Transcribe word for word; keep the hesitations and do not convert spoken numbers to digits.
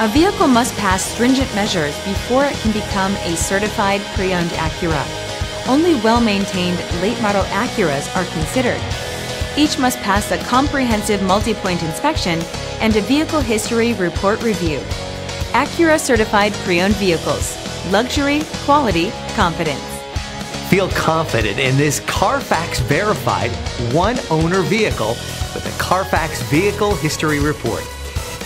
A vehicle must pass stringent measures before it can become a certified pre-owned Acura. Only well-maintained late-model Acuras are considered. Each must pass a comprehensive multi-point inspection and a vehicle history report review. Acura certified pre-owned vehicles. Luxury, quality, confidence. Feel confident in this Carfax verified one-owner vehicle with the Carfax Vehicle History Report.